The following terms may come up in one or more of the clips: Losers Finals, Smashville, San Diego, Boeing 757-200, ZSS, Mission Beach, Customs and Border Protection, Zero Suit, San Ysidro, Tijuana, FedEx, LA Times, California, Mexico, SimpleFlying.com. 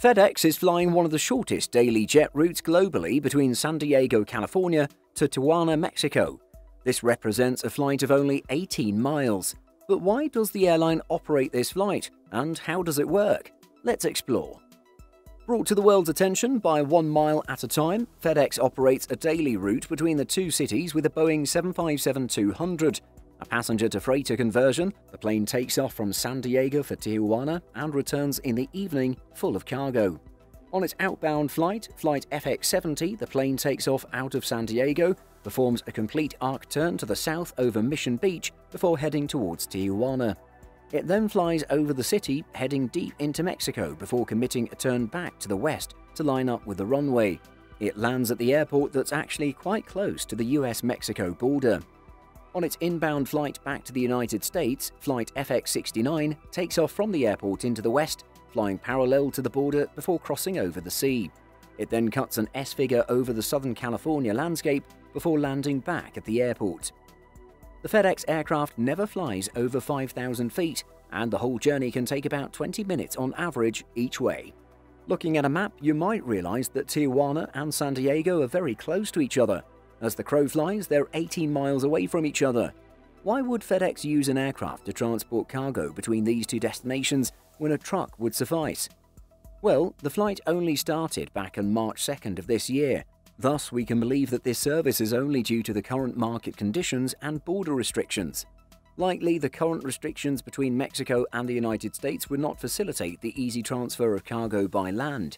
FedEx is flying one of the shortest daily jet routes globally between San Diego, California to Tijuana, Mexico. This represents a flight of only 18 miles. But why does the airline operate this flight, and how does it work? Let's explore. Brought to the world's attention by 1 mile at a time, FedEx operates a daily route between the two cities with a Boeing 757-200. A passenger-to-freighter conversion, the plane takes off from San Diego for Tijuana and returns in the evening full of cargo. On its outbound flight, Flight FX70, the plane takes off out of San Diego, performs a complete arc turn to the south over Mission Beach before heading towards Tijuana. It then flies over the city, heading deep into Mexico before committing a turn back to the west to line up with the runway. It lands at the airport that's actually quite close to the US-Mexico border. On its inbound flight back to the United States, Flight FX69 takes off from the airport into the west, flying parallel to the border before crossing over the sea. It then cuts an S-figure over the Southern California landscape before landing back at the airport. The FedEx aircraft never flies over 5,000 feet, and the whole journey can take about 20 minutes on average each way. Looking at a map, you might realize that Tijuana and San Diego are very close to each other. As the crow flies, they're 18 miles away from each other. Why would FedEx use an aircraft to transport cargo between these two destinations when a truck would suffice? Well, the flight only started back on March 2nd of this year. Thus, we can believe that this service is only due to the current market conditions and border restrictions. Likely, the current restrictions between Mexico and the United States would not facilitate the easy transfer of cargo by land.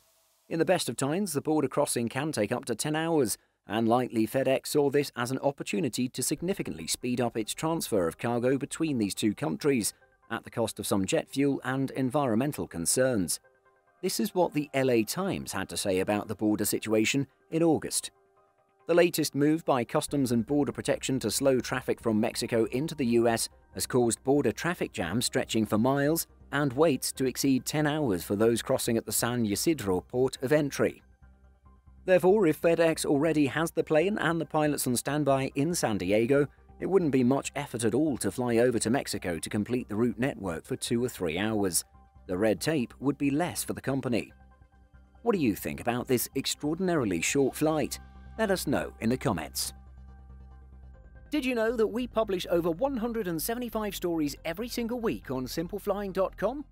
In the best of times, the border crossing can take up to 10 hours, and likely FedEx saw this as an opportunity to significantly speed up its transfer of cargo between these two countries, at the cost of some jet fuel and environmental concerns. This is what the LA Times had to say about the border situation in August. The latest move by Customs and Border Protection to slow traffic from Mexico into the US has caused border traffic jams stretching for miles and waits to exceed 10 hours for those crossing at the San Ysidro port of entry. Therefore, if FedEx already has the plane and the pilots on standby in San Diego, it wouldn't be much effort at all to fly over to Mexico to complete the route network for 2 or 3 hours. The red tape would be less for the company. What do you think about this extraordinarily short flight? Let us know in the comments. Did you know that we publish over 175 stories every single week on SimpleFlying.com?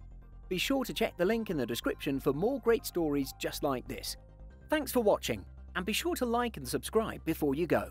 Be sure to check the link in the description for more great stories just like this. Thanks for watching, and be sure to like and subscribe before you go.